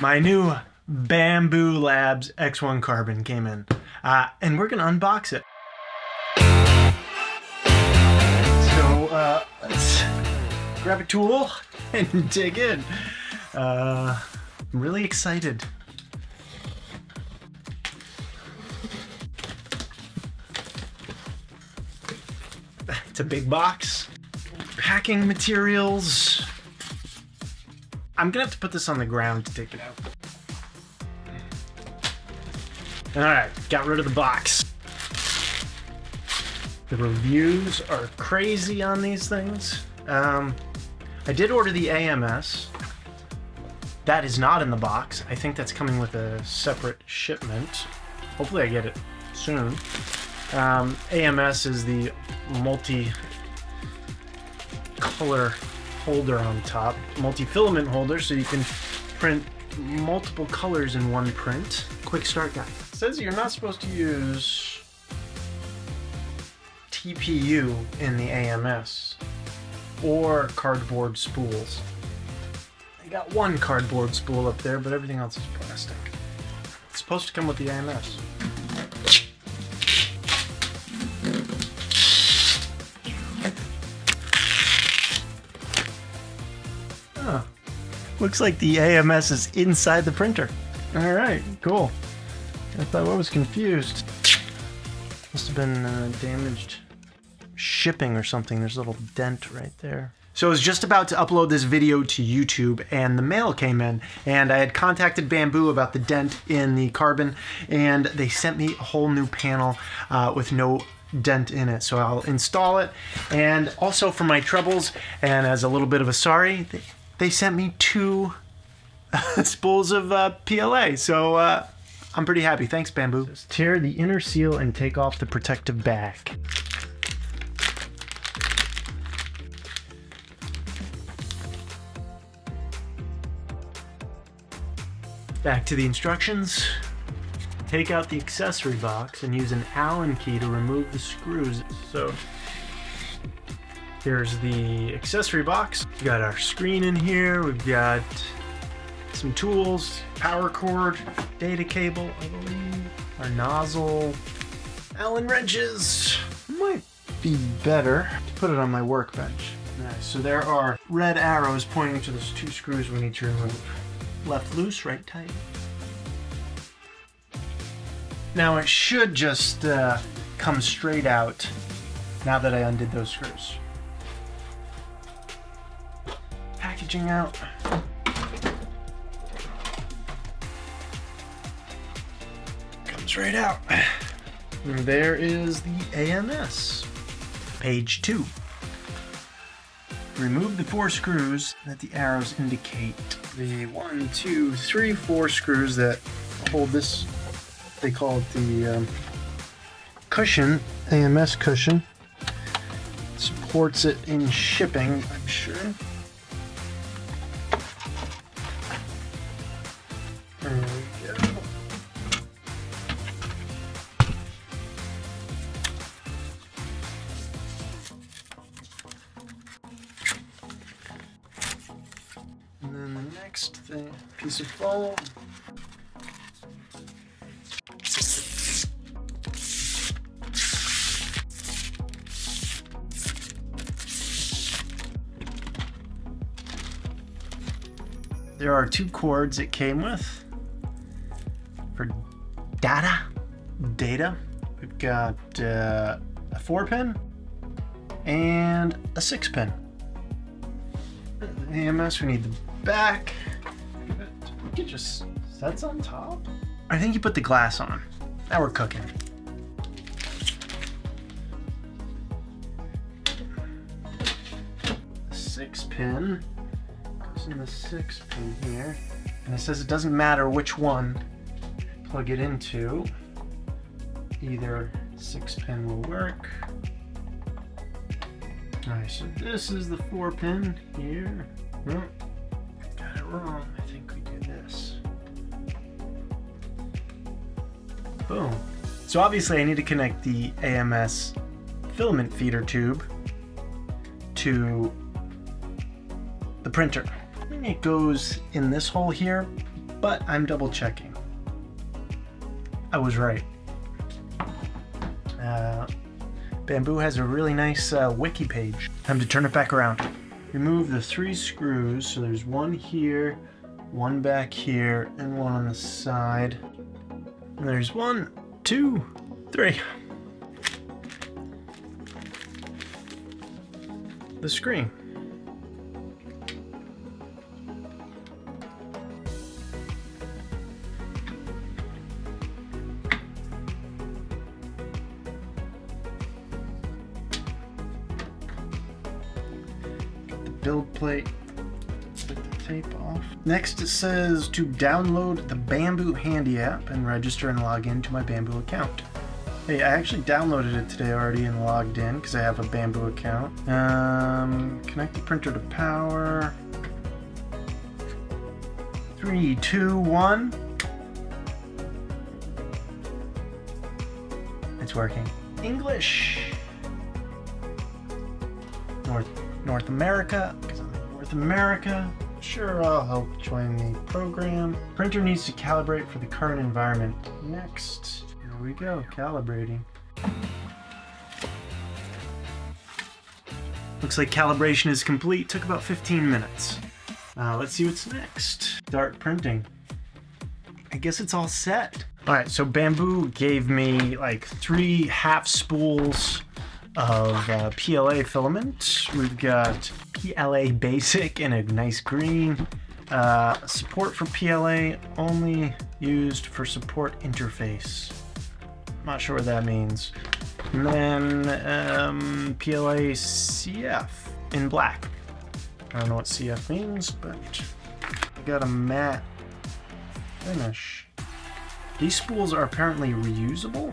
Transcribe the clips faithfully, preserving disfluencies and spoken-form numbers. My new Bambu Labs X one Carbon came in, uh, and we're going to unbox it. So uh, let's grab a tool and dig in. Uh, I'm really excited. It's a big box. Packing materials. I'm gonna have to put this on the ground to take it out. All right, got rid of the box. The reviews are crazy on these things. Um, I did order the A M S. That is not in the box. I think that's coming with a separate shipment. Hopefully I get it soon. Um, A M S is the multi-color holder on top, multi-filament holder, so you can print multiple colors in one print. Quick start guide. It says you're not supposed to use T P U in the A M S or cardboard spools. I got one cardboard spool up there, but everything else is plastic. It's supposed to come with the A M S. Looks like the A M S is inside the printer. All right, cool. I thought I was confused. Must have been uh, damaged shipping or something. There's a little dent right there. So I was just about to upload this video to YouTube and the mail came in, and I had contacted Bambu about the dent in the carbon, and they sent me a whole new panel uh, with no dent in it. So I'll install it. And also for my troubles, and as a little bit of a sorry, they They sent me two spools of uh, P L A, so uh, I'm pretty happy. Thanks, Bambu. Just tear the inner seal and take off the protective back. Back to the instructions. Take out the accessory box and use an Allen key to remove the screws. So. Here's the accessory box. We've got our screen in here. We've got some tools, power cord, data cable, I believe, our nozzle, Allen wrenches. Might be better to put it on my workbench. Nice, so there are red arrows pointing to those two screws we need to remove. Left loose, right tight. Now it should just uh, come straight out now that I undid those screws. Packaging out. Comes right out. And there is the A M S. Page two. Remove the four screws that the arrows indicate. The one, two, three, four screws that hold this, they call it the um, cushion, A M S cushion. It supports it in shipping, I'm sure. There we go. And then the next thing, piece of foam. There are two cords it came with. For data, data, we've got uh, a four pin and a six pin. The A M S, we need the back. Look at just sets on top. I think you put the glass on. Now we're cooking. Six pin goes in the six pin here, and it says it doesn't matter which one. Plug it into, either six pin will work. All right, so this is the four pin here. Nope, got it wrong. I think we do this. Boom. So obviously I need to connect the A M S filament feeder tube to the printer. It goes in this hole here, but I'm double checking. I was right. Uh, Bambu has a really nice uh, wiki page. Time to turn it back around. Remove the three screws. So there's one here, one back here, and one on the side. And there's one, two, three. The screen. Build plate, take the tape off. Next it says to download the Bambu Handy app and register and log in to my Bambu account. Hey, I actually downloaded it today already and logged in because I have a Bambu account. Um, connect the printer to power. Three, two, one. It's working. English. North. North America, because I'm in North America. Sure, I'll help join the program. Printer needs to calibrate for the current environment. Next, here we go, calibrating. Looks like calibration is complete, took about fifteen minutes. Uh, let's see what's next. Start printing. I guess it's all set. All right, so Bambu gave me like three half spools of uh, P L A filament. We've got P L A basic in a nice green. Uh, support for P L A only used for support interface. Not sure what that means. And then um, P L A C F in black. I don't know what C F means, but I got a matte finish. These spools are apparently reusable,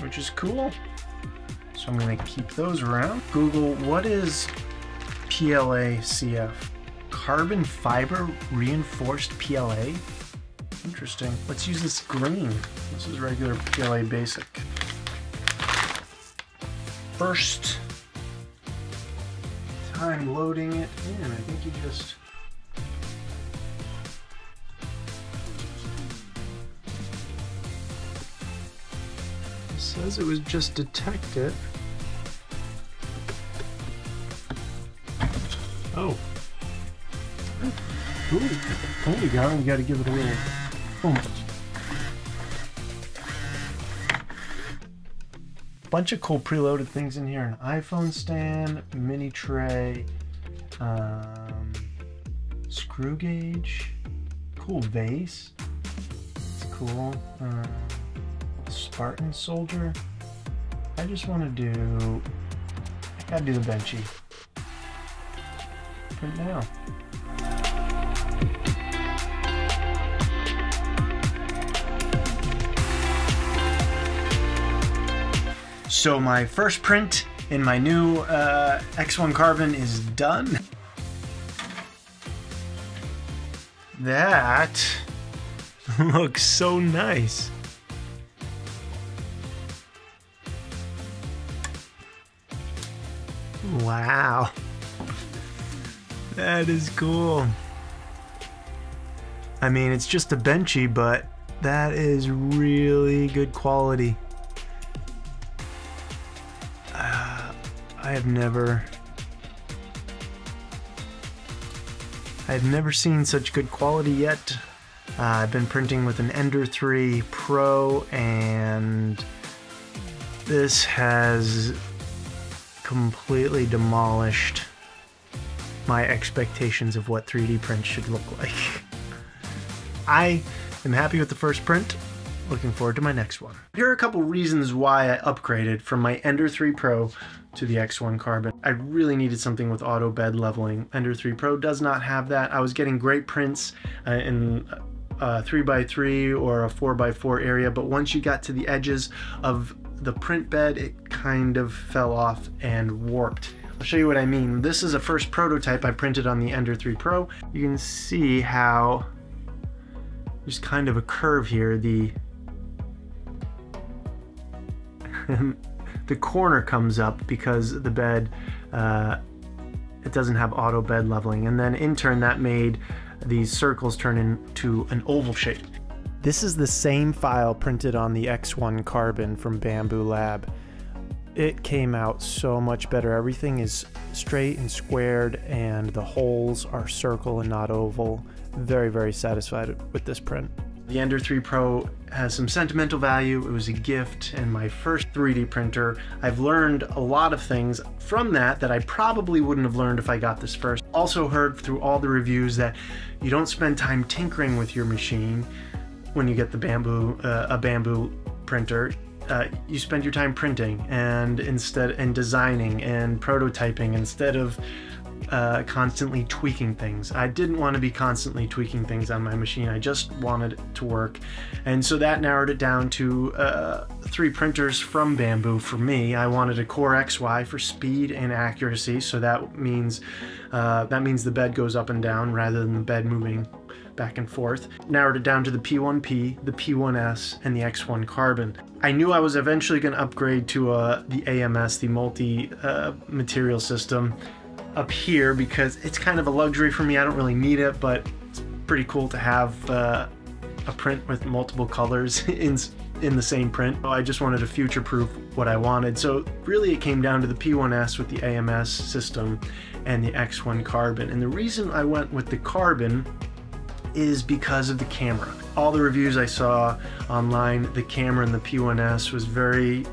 which is cool. So I'm gonna keep those around. Google, what is P L A C F? Carbon fiber reinforced P L A? Interesting. Let's use this green. This is regular P L A basic. First time loading it in, I think you just says it was just detect it. Oh. Ooh. There you go. You got to give it a little oomph. Bunch of cool preloaded things in here. An iPhone stand, mini tray, um, screw gauge, cool vase. It's cool. Uh, Spartan soldier. I just want to do, I gotta do the Benchy right now. So my first print in my new uh, X one Carbon is done. That looks so nice. Wow, that is cool. I mean, it's just a Benchy, but that is really good quality. Uh, I have never, I have never seen such good quality yet. Uh, I've been printing with an Ender three Pro, and this has completely demolished my expectations of what three D prints should look like. I am happy with the first print, looking forward to my next one. Here are a couple reasons why I upgraded from my Ender three Pro to the X one Carbon. I really needed something with auto bed leveling. Ender three Pro does not have that. I was getting great prints uh, in a three by three or a four by four area, but once you got to the edges of the print bed, it kind of fell off and warped. I'll show you what I mean. This is a first prototype I printed on the Ender three Pro. You can see how there's kind of a curve here. The, the corner comes up because the bed uh, it doesn't have auto bed leveling. And then in turn, that made these circles turn into an oval shape. This is the same file printed on the X one Carbon from Bambu Lab. It came out so much better. Everything is straight and squared, and the holes are circle and not oval. Very, very satisfied with this print. The Ender three Pro has some sentimental value. It was a gift and my first three D printer. I've learned a lot of things from that that I probably wouldn't have learned if I got this first. Also heard through all the reviews that you don't spend time tinkering with your machine when you get the Bambu, uh, a Bambu printer. Uh, you spend your time printing and instead and designing and prototyping instead of Uh, constantly tweaking things. I didn't want to be constantly tweaking things on my machine. I just wanted it to work. And so that narrowed it down to uh, three printers from Bambu for me. I wanted a Core X Y for speed and accuracy. So that means, uh, that means the bed goes up and down rather than the bed moving back and forth. Narrowed it down to the P one P, the P one S, and the X one Carbon. I knew I was eventually going to upgrade to uh, the A M S, the multi-material uh, system, up here because it's kind of a luxury for me. I don't really need it, but it's pretty cool to have uh, a print with multiple colors in in the same print. I just wanted to future-proof what I wanted. So really it came down to the P one S with the A M S system and the X one Carbon. And the reason I went with the Carbon is because of the camera. All the reviews I saw online, the camera in the P one S was very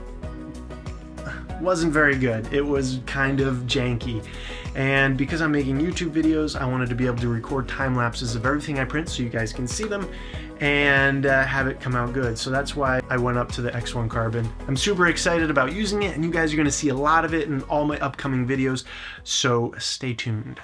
wasn't very good. It was kind of janky. And because I'm making YouTube videos, I wanted to be able to record time lapses of everything I print so you guys can see them and uh, have it come out good. So that's why I went up to the X one Carbon. I'm super excited about using it, and you guys are going to see a lot of it in all my upcoming videos, so stay tuned.